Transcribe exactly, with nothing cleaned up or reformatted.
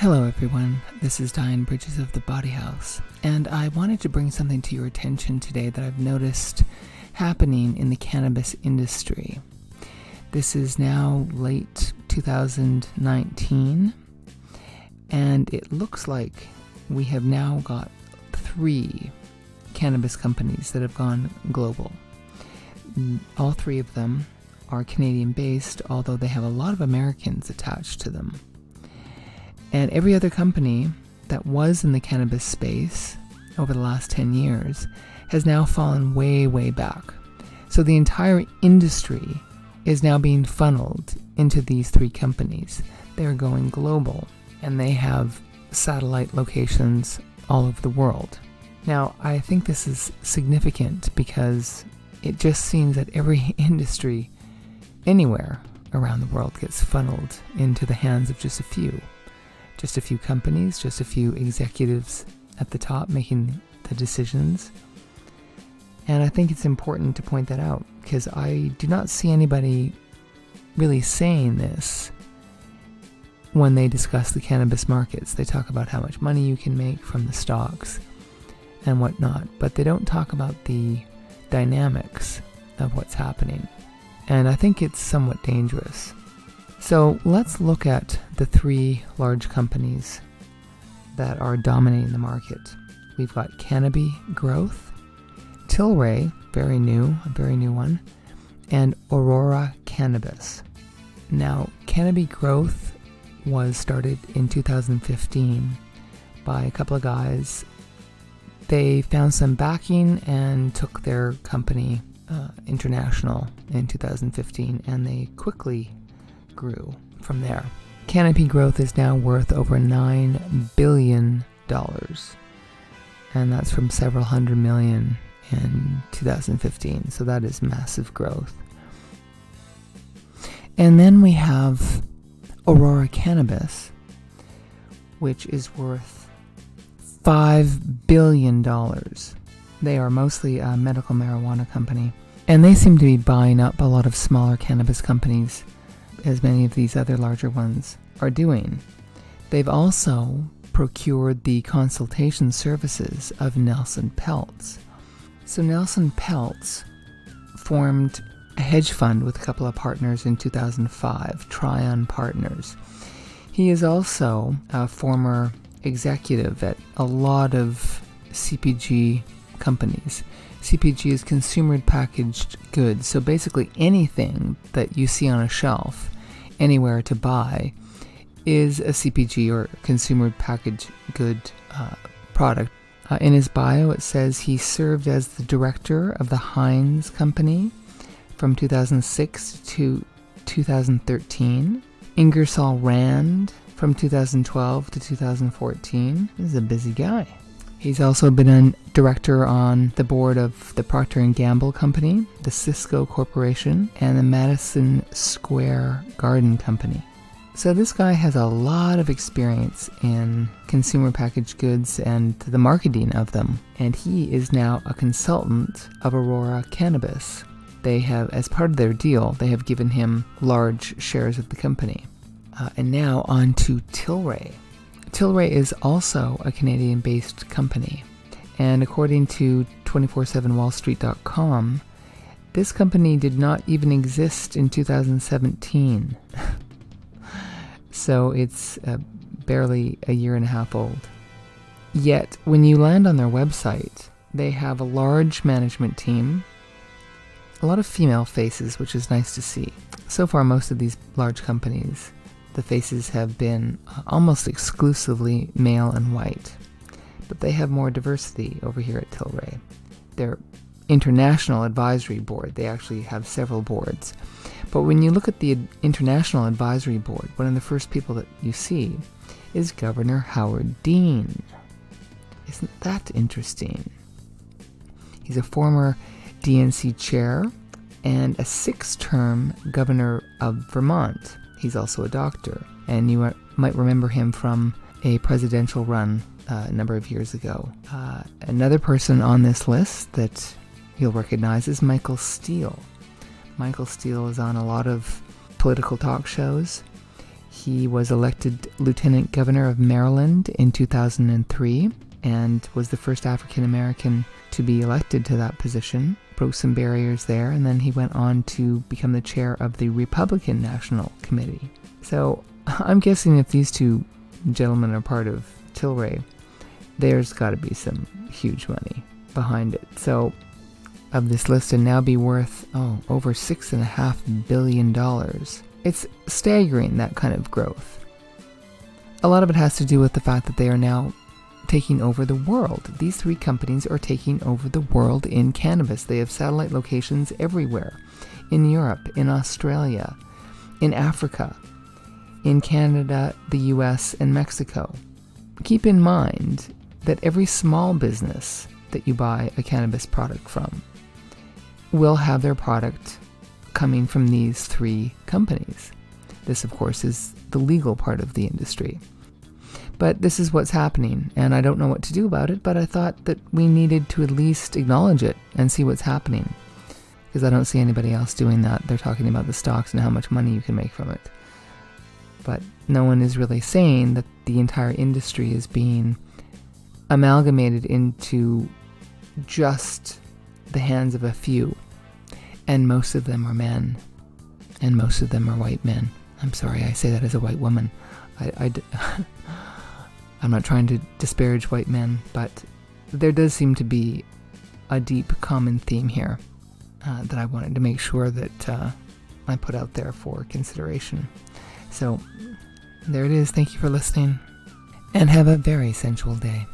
Hello everyone, this is Dyann Bridges of The Body House, and I wanted to bring something to your attention today that I've noticed happening in the cannabis industry. This is now late two thousand nineteen, and it looks like we have now got three cannabis companies that have gone global. All three of them are Canadian-based, although they have a lot of Americans attached to them. And every other company that was in the cannabis space over the last ten years has now fallen way, way back. So the entire industry is now being funneled into these three companies. They're going global, and they have satellite locations all over the world. Now, I think this is significant because it just seems that every industry anywhere around the world gets funneled into the hands of just a few. Just a few companies, just a few executives at the top making the decisions. And I think it's important to point that out because I do not see anybody really saying this when they discuss the cannabis markets. They talk about how much money you can make from the stocks and whatnot, but they don't talk about the dynamics of what's happening. And I think it's somewhat dangerous. So let's look at the three large companies that are dominating the market. We've got Canopy Growth, Tilray, very new, a very new one, and Aurora Cannabis. Now, Canopy Growth was started in two thousand fifteen by a couple of guys. They found some backing and took their company uh, international in two thousand fifteen, and they quickly grew from there. Canopy Growth is now worth over nine billion dollars, and that's from several hundred million in two thousand fifteen, so that is massive growth. And then we have Aurora Cannabis, which is worth five billion dollars. They are mostly a medical marijuana company, and they seem to be buying up a lot of smaller cannabis companies, as many of these other larger ones are doing. They've also procured the consultation services of Nelson Peltz. So Nelson Peltz formed a hedge fund with a couple of partners in two thousand five, Tryon Partners. He is also a former executive at a lot of C P G companies. C P G is consumer packaged goods, so basically anything that you see on a shelf anywhere to buy is a C P G or consumer packaged good uh, product. Uh, in his bio it says he served as the director of the Heinz company from two thousand six to two thousand thirteen, Ingersoll Rand from two thousand twelve to two thousand fourteen. This is a busy guy. He's also been a director on the board of the Procter and Gamble Company, the Cisco Corporation, and the Madison Square Garden Company. So this guy has a lot of experience in consumer packaged goods and the marketing of them, and he is now a consultant of Aurora Cannabis. They have, as part of their deal, they have given him large shares of the company. Uh, and now on to Tilray. Tilray is also a Canadian-based company, and according to twenty-four seven wall street dot com, this company did not even exist in two thousand seventeen, so it's uh, barely a year and a half old. Yet, when you land on their website, they have a large management team, a lot of female faces, which is nice to see. So far, most of these large companies, the faces have been almost exclusively male and white, but they have more diversity over here at Tilray. Their international advisory board, they actually have several boards, but when you look at the international advisory board, one of the first people that you see is Governor Howard Dean. Isn't that interesting? He's a former D N C chair and a six-term governor of Vermont. He's also a doctor, and you are, might remember him from a presidential run uh, a number of years ago. Uh, another person on this list that you'll recognize is Michael Steele. Michael Steele is on a lot of political talk shows. He was elected Lieutenant Governor of Maryland in two thousand three and was the first African American to be elected to that position. Broke some barriers there, and then he went on to become the chair of the Republican National Committee. So I'm guessing if these two gentlemen are part of Tilray, there's got to be some huge money behind it. So of this list, and now be worth, oh, over six and a half billion dollars. It's staggering, that kind of growth. A lot of it has to do with the fact that they are now taking over the world. These three companies are taking over the world in cannabis. They have satellite locations everywhere. In Europe, in Australia, in Africa, in Canada, the U S, and Mexico. Keep in mind that every small business that you buy a cannabis product from will have their product coming from these three companies. This, of course, is the legal part of the industry. But this is what's happening, and I don't know what to do about it, but I thought that we needed to at least acknowledge it and see what's happening, because I don't see anybody else doing that. They're talking about the stocks and how much money you can make from it. But no one is really saying that the entire industry is being amalgamated into just the hands of a few. And most of them are men. And most of them are white men. I'm sorry, I say that as a white woman. I, I, I'm not trying to disparage white men, but there does seem to be a deep common theme here uh, that I wanted to make sure that uh, I put out there for consideration. So there it is. Thank you for listening, and have a very sensual day.